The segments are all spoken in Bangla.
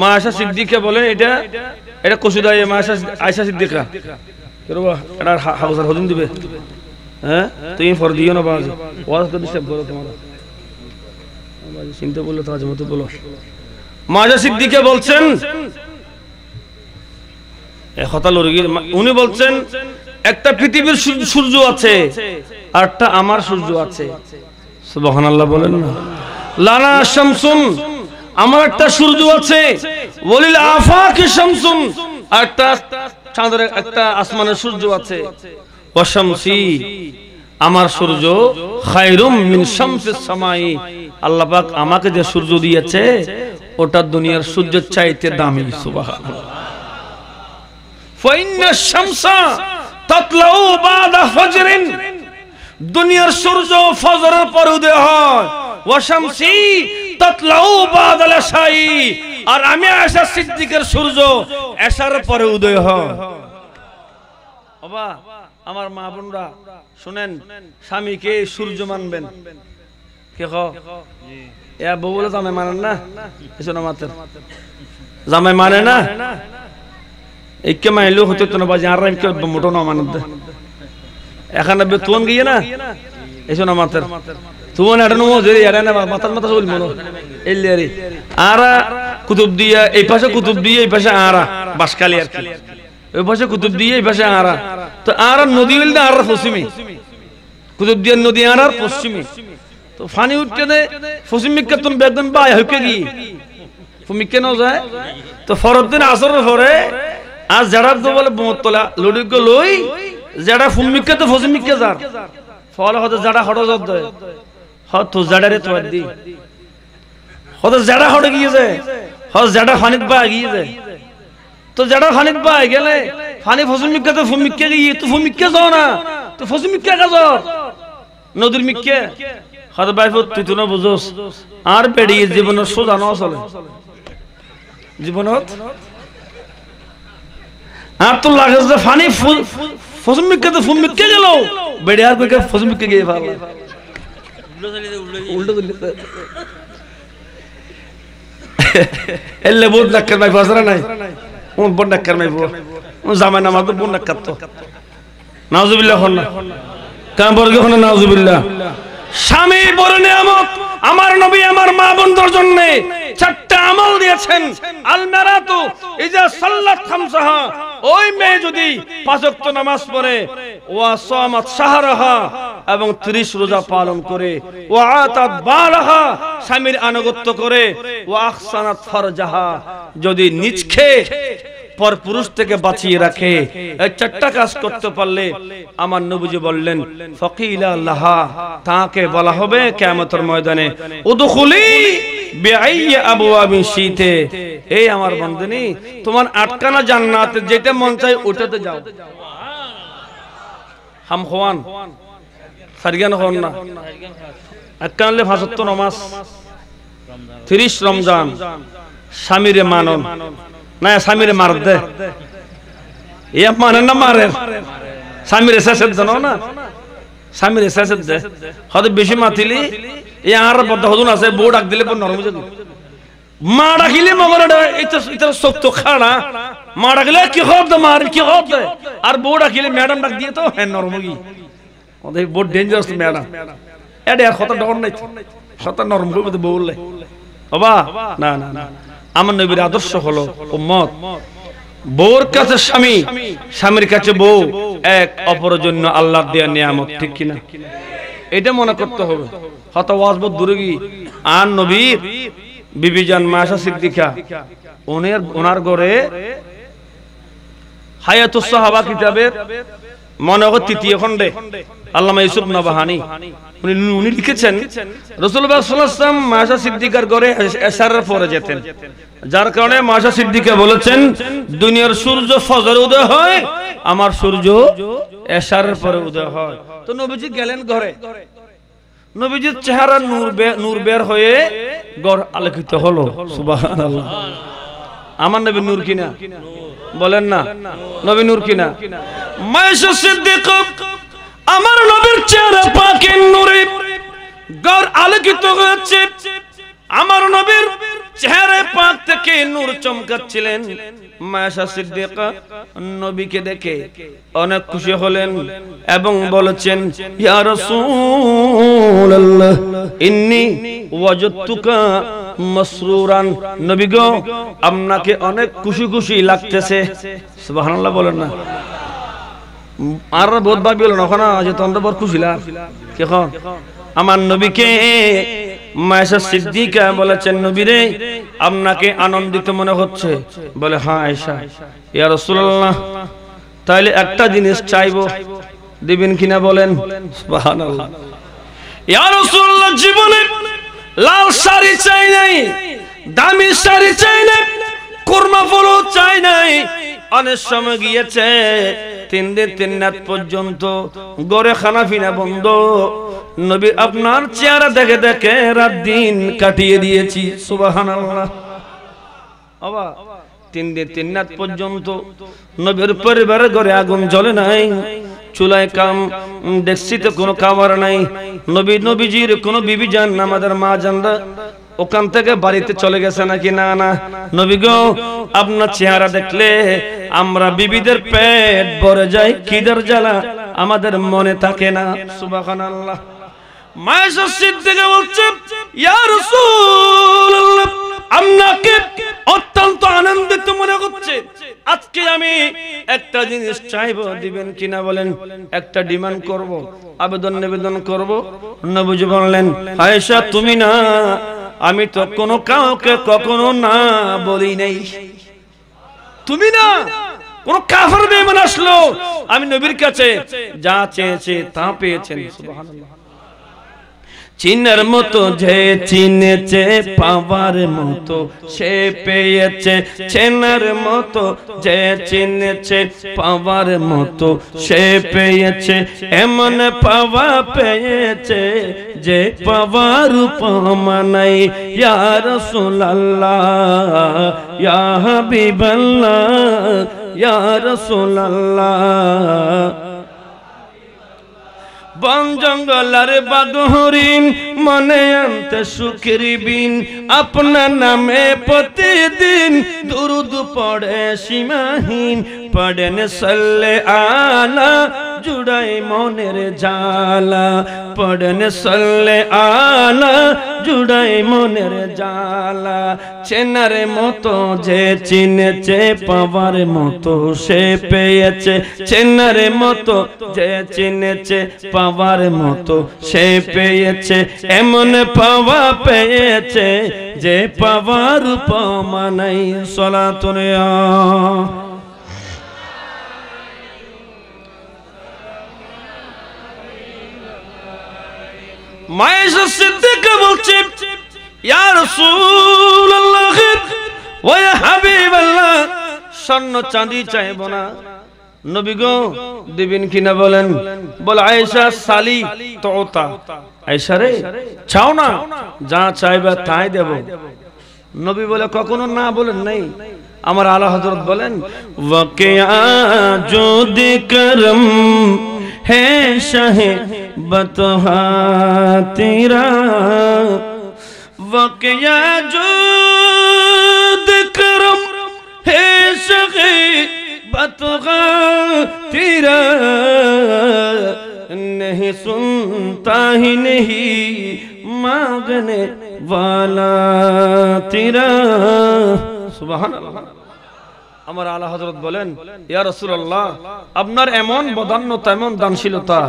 মা আয়েশা সিদ্দিকা বলেন এটা এটা কসুদায়ে মা আয়েশা সিদ্দিকা করবা এটা হাউজার হজম দিবে হ্যাঁ তুই ফর দিও না বাজ ওয়াজ কর ডিসটার্ব করো তোমার আমাজি চিন্তা বললো তাজ মত বলো মা আয়েশা সিদ্দিকা বলছেন এ কথা লরগির উনি বলছেন একটা পৃথিবীর সূর্য আছে আরটা আমার সূর্য আছে সুবহানাল্লাহ বলেন না লানা শামসুন আমার একটা সূর্য আছে ওয়ালিল আফাকি শামসুন আরটা চাঁদের একটা আসমানের সূর্য আছে ওয়া শামসি আমার সূর্য খায়রুম মিন শামসিস সামাই আল্লাহ পাক আমাকে যে সূর্য দিয়েছে ওটা দুনিয়ার সূর্যের চাইতে দামি সুবহানাল্লাহ ফা ইন্না শামসা তাতলাউ বাদা ফজরিন দুনিয়ার সূর্য ফজরের পর উদয় হয় ওয়া শামসি তাতলাউ বাদা আশাই আর আমি আয়েশা সিদ্দিকের সূর্য এশার পরে উদয় হয় বাবা আমার মা বোনরা শুনেন স্বামীকে সূর্য মানবেন কে কও জি এ বউ বলে জামাই মানেন না কিছু না মাতেন জামাই মানে না एक मैं लोग होते तो ना बाजार रहे इनके मोटो ना मानते ऐसा ना बेतुन की है ना ऐसा ना मातर तू ना डरने वो जरिया रहना मातर मत सोच मनो इल्लेरी आरा कुतुब दिया इपाशा कुतुब दिया इपाशा आरा बास्कली आर की इपाशा कुतुब दिया इपाशा आरा तो आरा नदी विल्ड आरा फौसीमी कुतुब दिया नदी आरा फौसीमी तो फानी उठ के ने फौसीमी का तुम बेदन बाय होकेगी फौसीमी क्या नौज़ है तो फरवरी आसर में फरे आज जरा तो वाले बहुत तोला लोड़ी को लोई जरा फुम्मिक्के तो फुस्मिक्के जार फॉल होता जरा हटो जाता है हाँ तो जरा रे तो आदि होता जरा हट गई है हाँ जरा फानित बागी है तो जरा फानित बागी है फानी फुस्मिक्के तो फुम्मिक्के की ये तो फुम्मिक्के जाओ ना तो फुस्मिक्के का जाओ नोदर मिक्के हाँ तो बाइफो तूने बुझोस आर पेड़ी जीवन सो जाना साले जीवन आप तो लागत से फानी फुस्मिक्के तो फुस्मिक्के चलो बेड़े यार कोई क्या फुस्मिक्के गये फाल उल्टा दिल्ली इल्ले बोल नक्कर में फसरा नहीं उन बोल नक्कर में बोल उन ज़माना मार तो बोल नक्कर तो नाजुबिल्ला होना कहाँ बोल गया होना नाजुबिल्ला शामी बोलने आमत आमर नबी आमर माबुंदर जन्ने चट्टा आमल दिया चन अलमेरा तो इज़ा सल्लत हम सहा ओय में जुदी पासुक्त नमाज़ परे वासामत शहरहा एवं त्रिश रोजा पालन करे वाता बालहा शामिर अनुगत करे वाखसनत फरजहा जुदी निचके पर पुरुष ते के बाची रखे चट्टा का स्कूटर पल्ले अमान नबुजी बोलें फकीला लहा ताके वाला हो बे क्या मतर मौजदने उदुखुली बेअय्य अबुआबी शीते ए हमार बंदनी तुम्हान अटकना जानना ते जेते मनचाहे उठते जाओ हम ख़वान सरिगन ख़ोना अटकने ले फासत्तो नमास त्रिश रमजान शामिरे मानोन ना सामीरे मार दे ये अपमान है ना मारे सामीरे सच दनो ना सामीरे सच दे ख़ाद बिशी मातीली ये आर बंदा ख़ुदून आसे बोर्ड आग दिले पर नॉर्मल जग मारा किले मगर डे इतर इतर सोख तो खाना मारा किले क्यों ख़ौफ दे आर बोर्ड आग किले मैडम रख दिए तो है नॉर्मल की और ये बहुत डेंजरस मैडम ऐड यार ख़ाता डॉन नहीं ख़ाता नॉर्मल में तो बोल ले अबा ना ना ना আমার নবীর আদর্শ হলো উম্মত বোর কাছে স্বামী স্বামীর কাছে বউ এক অপরজন্য আল্লাহর দেয়া নিয়ামত ঠিক কি না এটা মনে করতে হবে কত ওয়াজ বহুত দূরে গিয়ে আর নবীর বিবিজান মা আয়েশা সিদ্দিকা ওনার ঘরে হায়াতুস সাহাবা কিতাবের মনোগত তৃতীয় খণ্ডে আল্লামা ইউসুফ নাবাহানি উনি লিখেছেন রাসূলুল্লাহ সাল্লাল্লাহু আলাইহি ওয়াসাল্লাম মা আয়েশা সিদ্দিকার ঘরে ইশারার পরে যেতেন যার কারণে মা আয়েশা সিদ্দিকা বলেছেন দুনিয়ার সূর্য ফজরে উদয় হয় আমার সূর্য ইশারার পরে উদয় হয় তো নবীজি গেলেন ঘরে নবীজির চেহারা নূর বের হয়ে ঘর আলোকিত হলো সুবহানাল্লাহ আমার নবী নূর কিনা বলেন না নবী নূর কিনা মা আয়েশা সিদ্দিকা আমার নবীর চেহারা পাকের নূরে ঘর আলোকিত হয়েছে আমার নবীর চেহারা পাক থেকে নূর চমকাচ্ছিলেন। মায়েশা সিদ্দিকা নবীকে দেখে অনেক খুশি হলেন এবং বলেছেন, ইয়া রাসূলুল্লাহ ইন্নী ওয়াজাদতুকা মাসরুরান, নবী গো আপনাকে অনেক খুশি খুশি লাগতেছে। সুবহানাল্লাহ বলেন না। আর বহুত ভাবি হলো না যে তোমরা বড় খুশি লাগ কেখন আমার নবীকে মায়েশা সিদ্দিকা বলেছেন, নবী রে আপনাকে আনন্দিত মনে হচ্ছে। বলে হ্যাঁ আয়েশা। ইয়া রাসূলুল্লাহ তাইলে একটা জিনিস চাইবো, দিবেন কিনা বলেন। সুবহানাল্লাহ। ইয়া রাসূলুল্লাহ জীবনে লাল শাড়ি চাই নাই, দামি শাড়ি চাই নাই, কুরমা ফুল চাই নাই। অনেক সময় গিয়েছে তিন দিন তিন রাত পর্যন্ত গড়ে খানা পিনা বন্ধ, নবী আপনার চেহারা দেখে দেখে রাত দিন কাটিয়ে দিয়েছি। সুবহানাল্লাহ। বাবা তিন দিন তিন রাত পর্যন্ত নবীর পরিবারে ঘরে আগুন জ্বলে নাই, চুলায় কাম দেখছিতে কোনো খাবার নাই। নবী নবীজির কোনো বিবি জান আমাদের মা জানরা ওখান থেকে বাড়িতে চলে গেছে নাকি? না না, নবী গো আপনার চেহারা দেখলে আমরা বিবিদের পেট ভরে যায়, কিদার জ্বালা আমাদের মনে থাকে না। সুবহানাল্লাহ। মায়েশা সিদ্দিকা বলছে, ইয়া রাসূলুল্লাহ আপনাকে অত্যন্ত আনন্দিত মনে হচ্ছে, আজকে আমি একটা জিনিস চাইবো, দিবেন কিনা বলেন। একটা ডিমান্ড করব, আবেদন নিবেদন করব। নবীজি বললেন, আয়েশা তুমি না, আমি তো কোনো কাউকে কখনো না বলি নাই। তুমি না, কোন কাফের বেঈমান আসলো আমি নবীর কাছে যা চেয়েছে তা পেয়েছেন। সুবহানাল্লাহ। চিনার মতো যে চিনেছে, পাওয়ার মতো সে পেয়েছে। চেনার মতো যে চিনেছে, পাওয়ার মতো সে পেয়েছে। এমন পাওয়া পেয়েছে যে পাওয়ার উপমা নাই। ইয়া রাসূলুল্লাহ, ইয়া হাবিবাল্লাহ, ইয়া রাসূলুল্লাহ। বন জঙ্গলার বাগ হরিণ মনে আনতে সুখেরি বিন, আপনার নামে প্রতিদিন দুরুদ পড়ে সীমাহীন। পড়েন সাল্লে আলা জুড়াই মনের জালা, পড়েন সাল্লে আলা জুড়াই মনের জালা। চেনার মতো যে চিনেছে, পাওয়ার মতো সে পেয়েছে। চেনার মতো যে চিনেছে, পাওয়ার মতো সে পেয়েছে। এমন পাওয়া পেয়েছে যে পাওয়ার উপমা নাই। সালাতুন মায়েশা সিদ্দিকা বলছে, ইয়া রাসূলুল্লাহ ওয়া ইয়া হাবিবাল্লাহ, স্বর্ণ চাঁদি চাইব না, নবী গো দিবেন কিনা বলেন। বল আয়েশা সালি তোতা, আয়েশা রে চাও না, যা চাইবা তাই দেব। নবী বলে কখনো না বলেন নাই। আমার আলা হযরত বলেন, ওয়াকিয়া যদি করম है शाहे बतहा तेरा, वाकया जुद करम है शाहे बतहा तेरा। नहीं सुनता ही नहीं मांगने वाला तेरा। सुभान अल्लाह। আমার আলা হযরত বলেন, ইয়া রাসূলুল্লাহ আপনার এমন বদান্যতা, এমন দানশীলতা,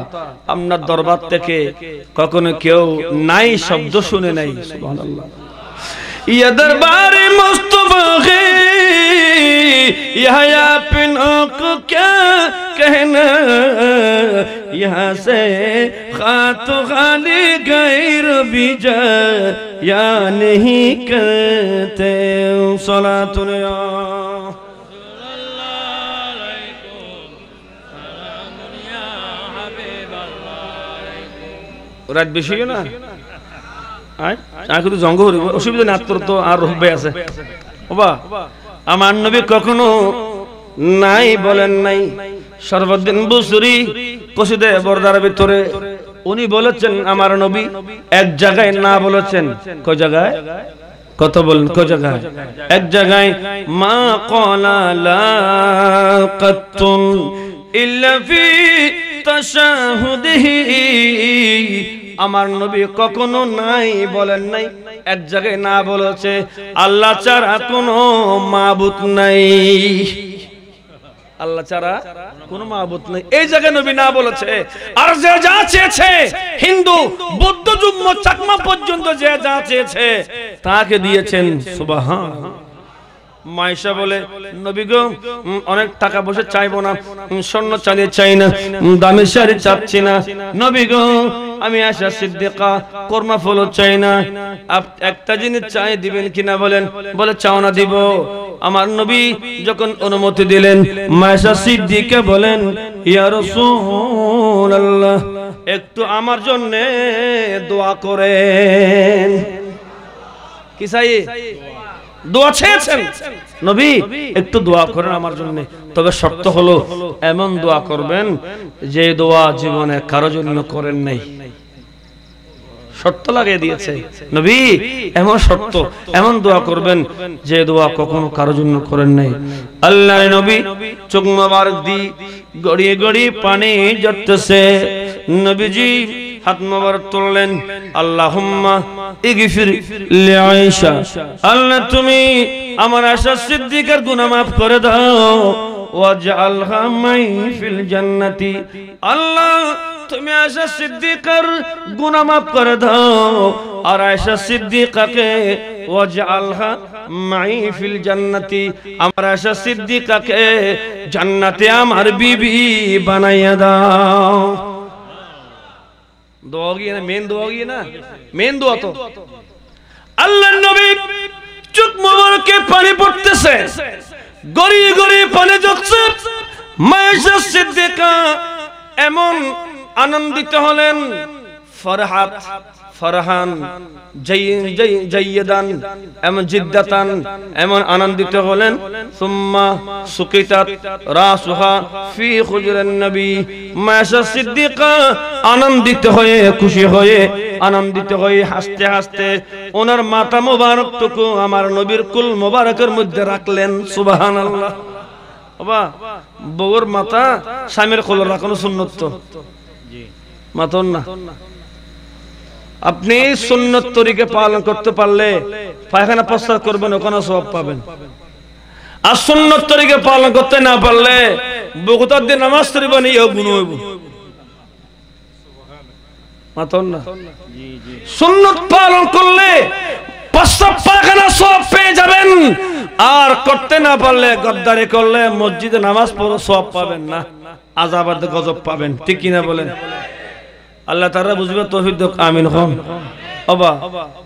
আপনার দরবার থেকে কখনো কেউ নাই শব্দ শুনে নাই। সুবহানাল্লাহ। ইয়া দরবারে মুস্তাফা হে ইয়া আপনও কো ক্যা कहना, यहाँ से खात खाली गैर बीजा या नहीं करते। सलातुन या রাত বেশি না, কিন্তু জঙ্গ অসুবিধা না, তোর তো আর রহবে আছে। বাবা আমার নবী কখনো নাই বলেন নাই। সর্বদিন বুসরি কসিদে বরদার ভিতরে উনি বলেছেন, আমার নবী এক জায়গায় না বলেছেন, কয় জায়গায়? কত বলেন কত জায়গায় এক জায়গায় মা ক্বালা লা কাতুন ইল্লা ফি তাশাহুদিহি আমার নবী কখনো নাই বলেন নাই এক জায়গায় না বলেছে আল্লাহ ছাড়া কোনো মাবুদ নাই আল্লাহ ছাড়া কোনো মাবুদ নাই এই জায়গায় নবী না বলেছে আর যে যা চেয়েছে হিন্দু বৌদ্ধ যুগ্ম চাকমা পর্যন্ত যে যা চেয়েছে তাকে দিয়েছেন সুবহানাল্লাহ মাইশা বলে নবী গো অনেক টাকা পয়সা চাইবো না স্বর্ণ চাঁদি চাই না দামি শাড়ি চাচ্ছি না নবী গো আমি আয়েশা সিদ্দিকা কর্মা ফল চাই না আপনি একটা জিনিস চাই দিবেন কিনা বলেন বলে চাও না দিব আমার নবী যখন অনুমতি দিলেন মায়েশা সিদ্দিকা বলেন ইয়া রাসূলুল্লাহ একটু আমার জন্য দোয়া করেন কি চাই দোয়া চেয়েছেন নবী একটু দোয়া করেন আমার জন্য তবে শর্ত হলো এমন দোয়া করবেন যে দোয়া জীবনে কারো জন্য করেন নাই শর্ত লাগিয়ে দিয়েছে নবী এমন শর্ত এমন দোয়া করবেন যে দোয়া কখনো কারো জন্য করেন নাই আল্লাহর নবী চোখ মোবারক দি গড়িয়ে গড়িয়ে পানি ঝরতেছে নবীজি হাত মোবারক তুললেন আল্লাহুম্মা ইগফির লি আয়েশা আল্লাহ তুমি আমার আয়েশা সিদ্দিকার গুনাহ maaf করে দাও ওয়াজআলহা মাই ফিল জান্নতি আল্লাহ তুমি আয়েশা সিদ্দিকার গুনাহ maaf করে দাও আর আয়েশা সিদ্দিকাকে ওয়াজআলহা মাই ফিল জান্নতি আমার আয়েশা সিদ্দিকাকে জান্নাতে আমার বিবি বানাইয়া দাও এমন আনন্দিত হলেন ফরহাত ফরহান জাইয়াদান এমন জিদ্দাতান এমন আনন্দিত হলেন সুম্মা সুকিতাত রাসুহা ফি খুজরান নবী মাশা সিদ্দিকা আনন্দিত হয়ে খুশি হয়ে আনন্দিত হয়ে হাসতে হাসতে ওনার মাথা মোবারকটুকু আমার নবীর কুল মোবারকের মধ্যে রাখলেন সুবহানাল্লাহ বাবা বউর মাথা স্বামীর কোলে রাখানো সুন্নত তো জি মাথা না আপনি সুন্নত তরিকে পালন করতে পারলে পায়খানা প্রস্তাব করবেন ওখানে সওয়াব পাবেন আর সুন্নত তরিকে পালন করতে না পারলে বকতার দিন নামাজ পড়বেন এই গুণ হইব মাতন না জি জি সুন্নত পালন করলে প্রস্তাব পায়খানা সওয়াব পেয়ে যাবেন আর করতে না পারলে গদ্দারি করলে মসজিদে নামাজ পড়ো সওয়াব পাবেন না আযাবের গজব পাবেন ঠিক কি না বলেন আল্লাহ তাআলা বুঝবে তৌফিক দাও আমিন হম বাবা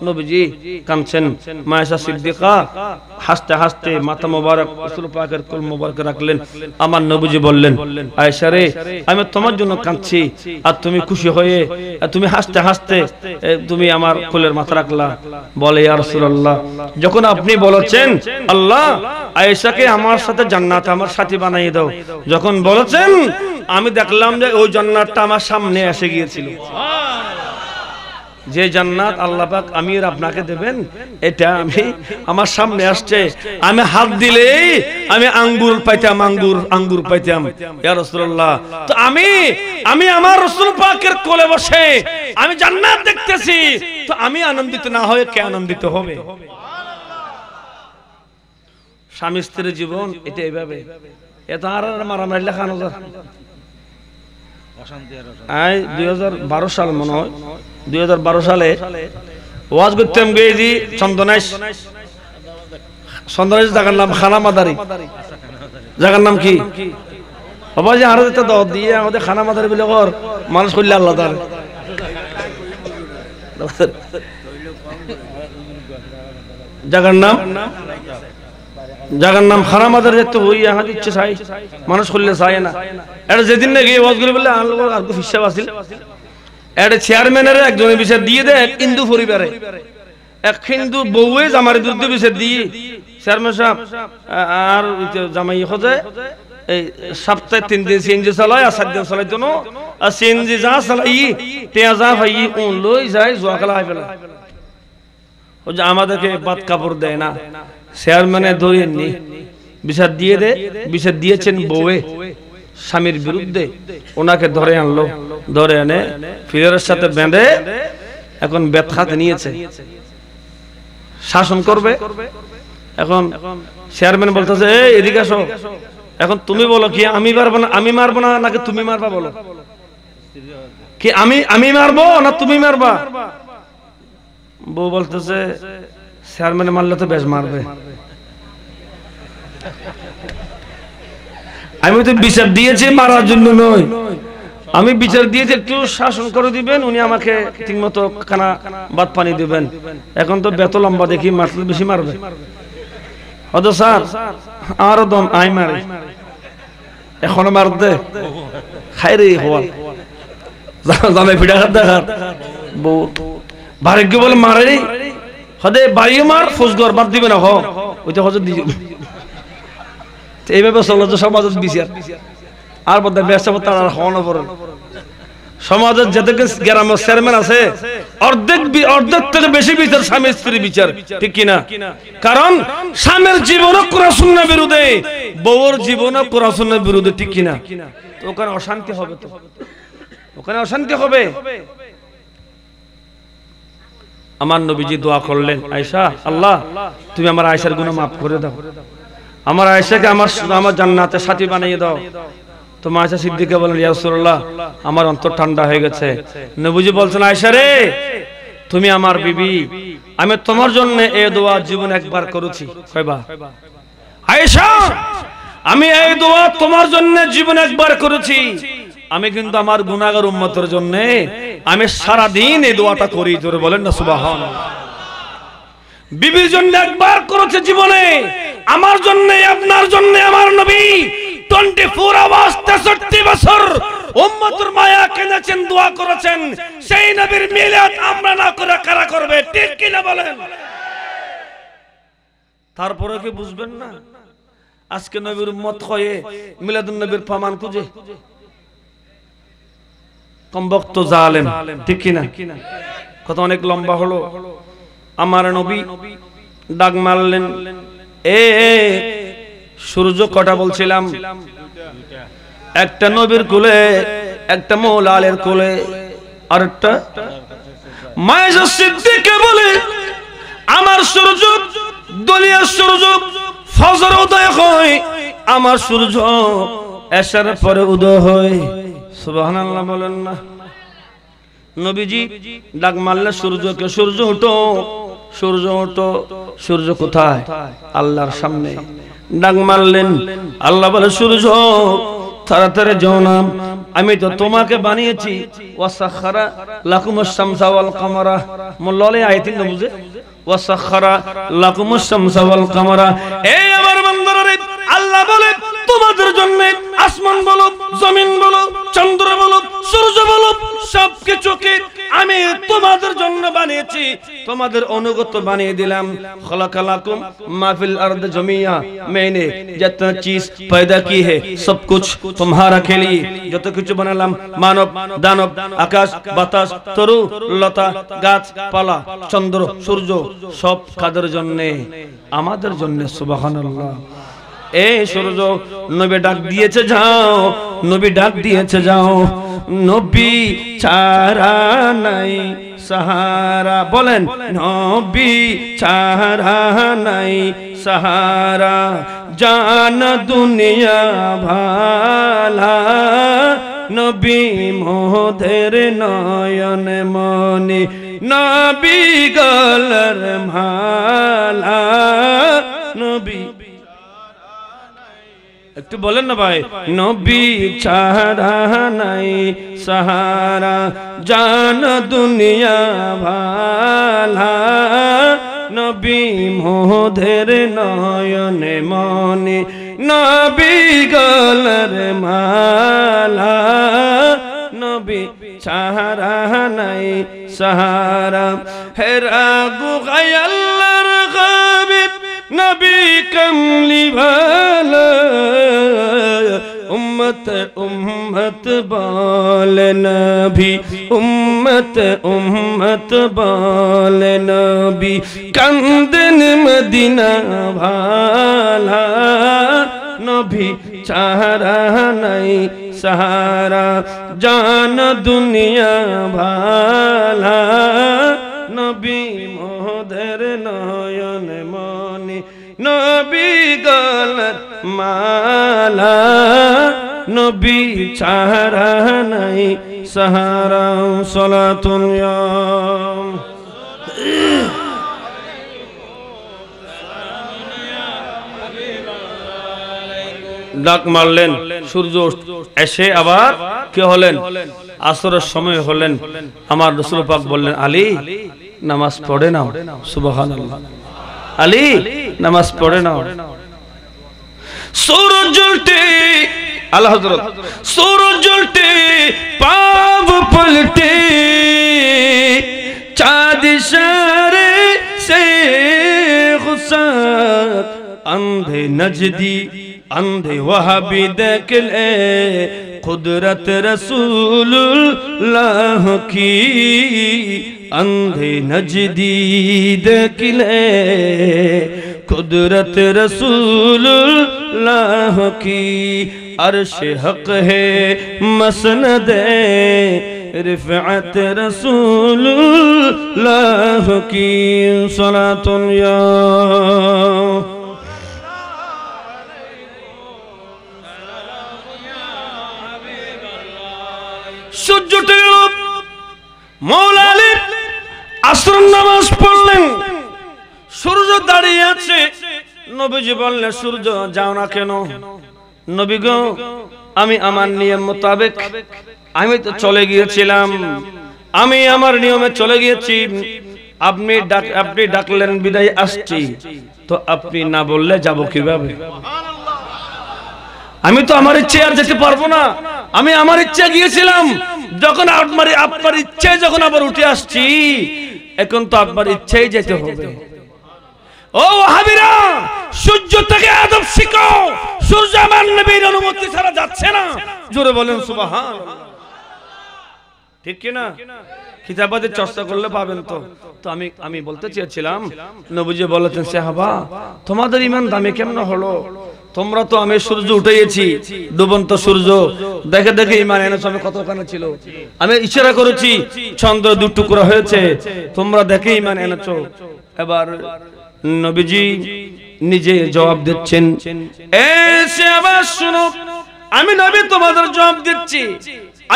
নবীজি কামছেন মায়েশা সিদ্দিকা হাসতে হাসতে মাথা মোবারক রাসূল পাকের কোল মোবারক রাখলেন আমার নবীজি বললেন আয়েশা রে আমি তোমার জন্য কাঁদছি আর তুমি খুশি হয়ে তুমি হাসতে হাসতে তুমি আমার কোলের মাথা রাখলা বলে ইয়া রাসূলুল্লাহ যখন আপনি বলেছেন আল্লাহ আয়েশাকে আমার সাথে জান্নাতে আমার সাথী বানিয়ে দাও যখন বলেছেন আমি দেখলাম যে ওই জান্নাতটা আমার সামনে এসে গিয়েছিল যে জান্নাত আল্লাহ পাক আমি আর আপনাকে দেবেন এটা আমি আমার সামনে আসছে আমি হাত দিলেই আমি আঙ্গুর পাইতাম আঙ্গুর পাইতাম ইয়া রাসূলুল্লাহ তো আমি আমার রাসূল পাকের কোলে বসে আমি জান্নাত দেখতেছি তো আমি আনন্দিত না হয়ে কে আনন্দিত হবে স্বামী স্ত্রীর জীবন এটা এইভাবে এত আর মারামারি লেখানো যায় আয় 2012 সাল মনে হয় 2012 সালে ওয়াজ করতাম গেজি চন্দনাইশ জায়গার নাম খানামাদারি জায়গার নাম কি বাবা যে আরো একটা দাওয়াত দিয়ে আমাদের খানামাদারি বলে ঘর মানুষ করলে আল্লাহ তাআলা জায়গার নাম খানামাদার যেতে হই আহাদ ইচ্ছে চাই মানুষ করলে চায় না এটা যেদিন না গিয়ে ওয়াজগুলি বললে আর হিসাব আসিল একটা চেয়ারম্যানের একজনের বিষয় দিয়ে দেয় এক হিন্দু পরিবারে এক হিন্দু বউয়ে জামাই দুধ বিষয় দিয়ে চেয়ারম্যান সাহেব আর জামাই খোঁজে এই সপ্তাহে 3 দিন সিএনজি চালায় আর 7 দিন চালায় তো আর সিএনজি যা চালাই তে যা ভাই উন লই যায় জোয়াকালা আইবেলা ও যে আমাদেরকে বাদ কাপড় দেয় না, চেয়ারম্যানে ধরেননি, বিচার দিয়ে দে, বিচার দিয়েছেন বউয়ে স্বামীর বিরুদ্ধে, ওনাকে ধরে আনলো, ধরে এনে ফিলারের সাথে বেঁধে এখন বেতখাতে নিয়েছে, শাসন করবে। এখন চেয়ারম্যান বলতেছে এই এদিকে আসো, এখন তুমি বলো কি আমি মারবো না, আমি মারবো না নাকি তুমি মারবা, বলো কি আমি মারবো না তুমি মারবা? বউ বলতেছে চেয়ারম্যান মারলে তো বেশ মারবে, আমি তো বিচার দিয়েছি মারার জন্য নয়, আমি বিচার দিয়েছি একটু শাসন করে দিবেন, উনি আমাকে ঠিকমতো খানা ভাত পানি দিবেন, এখন তো বেত লম্বা দেখি মারলে বেশি মারবে, অত স্যার আরো দম আই মারে এখন মার দে খাই রে হওয়া জামে পিঠা খাত দেখার বউ ভারত বলে মারে হদে বাড়িও মার ফুসগর বাদ দিবে না, হয়তো হজর দিয়ে এইভাবে চলছে সমাজের বিচার। আর বলতে ব্যস্ত তারা হওয়ানো পড়ে সমাজের যাতে গ্রামের চেয়ারম্যান আছে অর্ধেক অর্ধেক থেকে বেশি বিচার স্বামী স্ত্রী বিচার, ঠিক কিনা? কারণ স্বামীর জীবনও কুরআন বিরোধী, বউর জীবনও কুরআন বিরোধী, ঠিক কিনা? তো ওখানে অশান্তি হবে, তো ওখানে অশান্তি হবে। আমার নবীজি দোয়া করলেন, আয়েশা আল্লাহ তুমি আমার আয়েশার গুনাহ মাফ করে দাও, আমার আয়েশাকে আমার জান্নাতের সাথী বানিয়ে দাও। তো মা আয়েশা সিদ্দিকা বলেন ইয়া রাসূলুল্লাহ আমার অন্তর ঠান্ডা হয়ে গেছে। নবীজি বলছেন আয়েশা রে তুমি আমার বিবি, আমি তোমার জন্য এই দোয়া জীবন একবার করেছি, কয়বার? আয়েশা আমি এই দোয়া তোমার জন্য জীবন একবার করেছি, আমি কিন্তু আমার গুনাহগার উম্মতের জন্য আমি সারা দিন এই দোয়াটা করি, জোরে বলেন না সুবহানাল্লাহ। বিবির জন্য একবার করেছে জীবনে, আমার জন্য আপনার জন্য আমার নবী 24 আওয়াজ 63 বছর উম্মতের মায়া কেঁদেছেন, দোয়া করেছেন, সেই নবীর মিলাদ আমরা না করে কারা করবে, ঠিক কি না বলেন? তারপরে কি বুঝবেন না আজকে নবীর উম্মত হয়ে মিলাদুন নবীর প্রমাণ খুঁজে কমবক্ত জালেম, ঠিক কি না? কথা অনেক লম্বা হলো। আমার নবী ডাক মারলেন এ সূর্য কটা বলছিলাম, একটা নবীর কোলে, একটা মওলালের কোলে, আর একটা মা আয়েশা সিদ্দিকা বলে আমার সূর্য দুনিয়ার সূর্য ফজর উদয় হয়, আমার সূর্য এশার পরে উদয় হয়, সুবহানাল্লাহ বলেন না? নবীজি ডাক মারলেন সূর্যকে, সূর্য ওঠো, সূর্য ওঠো। সূর্য কোথায়? আল্লাহর সামনে। ডাক মারলেন, আল্লাহ বলে সূর্য তাড়াতাড়ি যাও না, আমি তো তোমাকে বানিয়েছি, ওয়াসাখারা লাকুমুস শামসা ওয়াল কামারা, মোল্লালে আয়াতিন না বুঝে, ওয়াসাখারা লাকুমুস শামসা ওয়াল কামারা, এই আমার বান্দারে আল্লাহ বলে তোমাদের জন্য আসমান বলো, জমিন বলো, চন্দ্র বলো, সূর্য বলো, সবকিছুকে আমি তোমাদের জন্য বানিয়েছি, তোমাদের অনুগত বানিয়ে দিলাম। খলাকালাকুম মা ফিল আরদ জামিয়া, मैंने जितना चीज पैदा की है सब कुछ तुम्हारा के लिए, যত কিছু বানালাম, মানব, দানব, আকাশ, বাতাস, তরু, লতা, গাছপালা, চন্দ্র, সূর্য, সব কাদের জন্য? আমাদের জন্য, সুবহানাল্লাহ। এই সূর্য নবী ডাক দিয়েছে যাও, নবী ডাক দিয়েছে যাও, নবী ছাড়া নাই সাহারা, বলেন নবী ছাড়া নাই সাহারা, জান দুনিয়া ভালা, নবী মোদের নয়ন মনি, নবী গলার মালা, নবী একটু বলেন না ভাই, নবী ছাড়া নাই সাহারা, জান দুনিয়া ভালা, নবী মোদের নয়নে মনে, নবী গলার মালা, নবী ছাড়া নাই সাহারা, হেরা গুগায়াল্লার গাবিব, নবী কমলি ভালা, उम्मत उम्मत बाल नबी उम्मत उम्मत बाल नबी कंदन मदीना भाला नबी चाहरा नहीं सहारा जान दुनिया भाला नबी मोहदर नयन मनी नबी गलत माला नबी चाहरा नहीं सहारा सलातुल याम ডাক মারলেন সূর্য এসে আবার কে হলেন আসরের সময় হলেন আমার রাসূল পাক বললেন আলী নামাজ পড়ে নাও সুবহানাল্লাহ আলী নামাজ পড়ে নাও সূর্য উঠে আলা হযরত সূর্য উঠে পাব পলটে চাঁদ ইশারে সে হুসান अंधे नजदी अंधे वहाबी देख ले कुदरत रसूलुल्लाह की अंधे नजदी देख ले कुदरत रसूलुल्लाह की अर्श हक है मसनदे रिफ़अत रसूलुल्लाह की सलातुन या আপনি ডাকলেন বিদায় আসছি তো আপনি না বললে যাব কিভাবে আমি তো আমার ইচ্ছে আর যেতে পারবো না আমি আমার ইচ্ছে গিয়েছিলাম যখন আপনার ইচ্ছে যখন আবার উঠে আসছি এখন তো আপনার ইচ্ছেই যেতে হবে ও ওহাবীরা সূর্য থেকে আদব শিখো সূর্য আমার নবীর অনুমতি ছাড়া যাচ্ছে না জোরে বলেন সুবহানাল্লাহ ঠিক কি না কিতাবাতে চর্চা করলে পাবেন তো তো আমি বলতে চেয়েছিলাম নবীজি বলেছেন সাহাবা তোমাদের ঈমান দামি কেমন হলো তোমরা তো আমি সূর্য উঠিয়েছি ডুবন্ত সূর্য দেখে দেখে ঈমান এনে সবে কতখানি ছিল আমি ইশারা করেছি চন্দ্র দুই টুকরা হয়েছে তোমরা দেখে ঈমান এনেছো এবার নবীজি নিজে জবাব দিচ্ছেন এ সাহাবা শুনো আমি নবী তোমাদের জবাব দিচ্ছি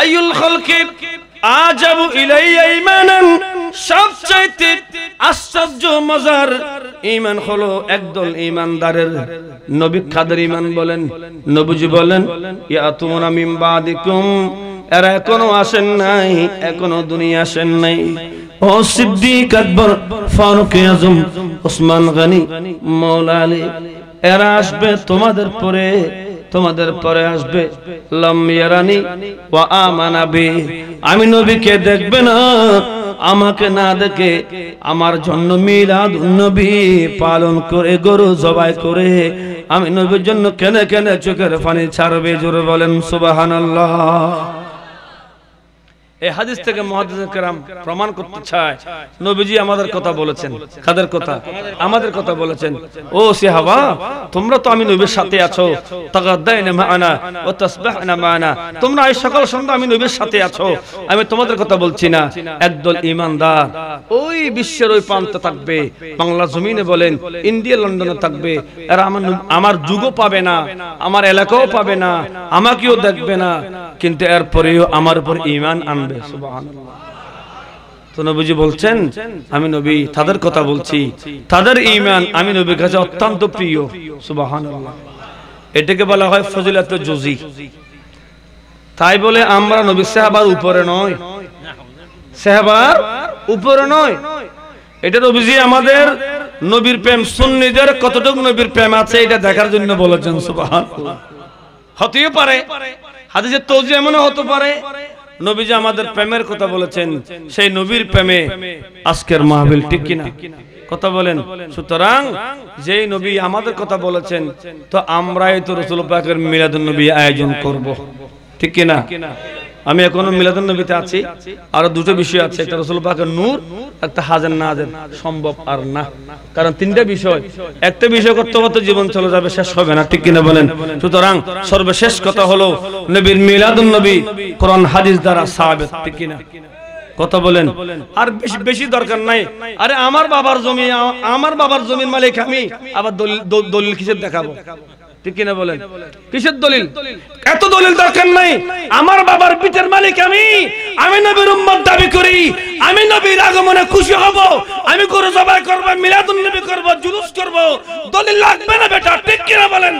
আইউল খালকি আজাবু ইলাইয়া ঈমানান সবচাইতে আশ্চর্য মজার ঈমান হলো একদল ঈমানদারের নবী কাদের ঈমান বলেন নবীজি বলেন ইয়াতুনা মিন বাদিকুম এরা এখনো আসেন নাই এখনো দুনিয়া আসেন নাই ও সিদ্দিক আকবর ফারুক আযম ওসমান গনি মাওলানা আলী এরা আসবে তোমাদের পরে তোমাদের পরে আসবে লাম ইয়ারানি ওয়া আমানা বি আমি নবীকে দেখবে না আমাকে না দেখে আমার জন্য মিলাদ নবী পালন করে গরু জবাই করে আমি নবীর জন্য কেনে কেনে চোখের পানি ছাড়বে জোরে বলেন সুবহানাল্লাহ এই হাদিস থেকে মুহাদ্দিসুল کرام প্রমাণ করতে চায় নবীজি আমাদের কথা বলেছেন কাদের কথা আমাদের কথা বলেছেন ও সাহাবা তোমরা তো আমি নবীর সাথে আছো তাগাদাইনা মা'ানা ওয়া তাসবাহনা মা'ানা তোমরা এই সকাল সন্ধ্যা আমি নবীর সাথে আছো আমি তোমাদের কথা বলছি না একদল ঈমানদার ওই বিশ্বের ওই প্রান্তে থাকবে বাংলা জমিনে বলেন ইন্ডিয়া লন্ডনে থাকবে এরা আমার যুগও পাবে না আমার এলাকাও পাবে না আমাকেও দেখবে না কিন্তু এরপরেও আমার উপর ঈমান আনবে তো নবীজি বলছেন আমি নবী তাদের কথা বলছি তাদের ঈমান আমি নবীর কাছে অত্যন্ত প্রিয় সুবহানাল্লাহ এটাকে বলা হয় ফজিলাতুল জুজি তাই বলে আমরা নবী সাহাবার উপরে নয় সাহাবার উপরে নয় এটা নবীজি আমাদের নবীর প্রেম সুন্নিদের কতটুকু নবীর প্রেম আছে এটা দেখার জন্য বলেছেন সুবহানাল্লাহ হতেও পারে হাদিসের তাওজীহ এমন হতে পারে নবীজি আমাদের প্রেমের কথা বলেছেন সেই নবীর প্রেমে আজকের মাহফিল ঠিক কিনা কথা বলেন। সুতরাং যেই নবী আমাদের কথা বলেছেন, তো আমরাই তো রাসূল পাকের মিলাদুন নবী আয়োজন করব, ঠিক কি না? আমি এখনো মিলাদুন নবীতে আছি, আরো দুটো বিষয় আছে, একটা রাসূল পাকের নূর, একটা হাজার নাজের, সম্ভব আর না, কারণ তিনটা বিষয়, একটা বিষয় করতে করতে জীবন চলে যাবে, শেষ হবে না, ঠিক কিনা বলেন। সুতরাং সর্বশেষ কথা হলো নবীর মিলাদুন নবী কোরআন হাদিস দ্বারা সাবিত, ঠিক কিনা? কথা বলেন। আর বেশি দরকার নাই, আরে আমার বাবার জমি, আমার বাবার জমির মালিক আমি, আবার দলিল কিসের দেখাবো, ঠিক কিনা বলেন? কিসের দলিল? এত দলিল দরকার নাই, আমার বাবার পিঠের মালিক আমি, আমি নবীর উম্মত দাবি করি, আমি নবীর আগমনে খুশি হব, আমি গরু জবাই করব, মিলাদুন নবী করব, জুলুস করব, দলিল লাগবে না বেটা, ঠিক কিনা বলেন?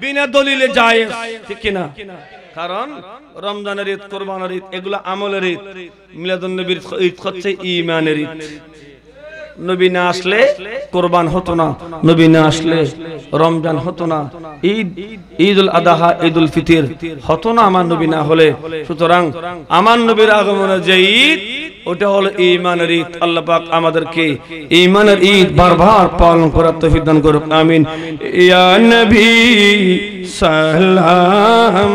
বিনা দলিলে জায়েজ, ঠিক কিনা? কারণ রমজানের ঈদ, কুরবানির ঈদ, এগুলো আমলের ঈদ, মিলাদুন নবীর ঈদ হচ্ছে ঈমানের ঈদ। নবী না আসলে কুরবান হতো না, নবী না আসলে রমজান হতো না, ঈদ, ঈদুল আযহা, ঈদুল ফিতর হতো না আমার নবী না হলে। সুতরাং আমার নবীর আগমনে যে ঈদ, ওটা হলো ঈমানের ঈদ। আল্লাহ পাক আমাদেরকে ঈমানের ঈদ বারবার পালন করার তৌফিক দান করুন, আমিন। ইয়া নবী সালাম,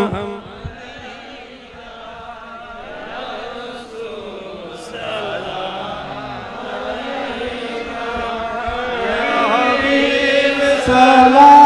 la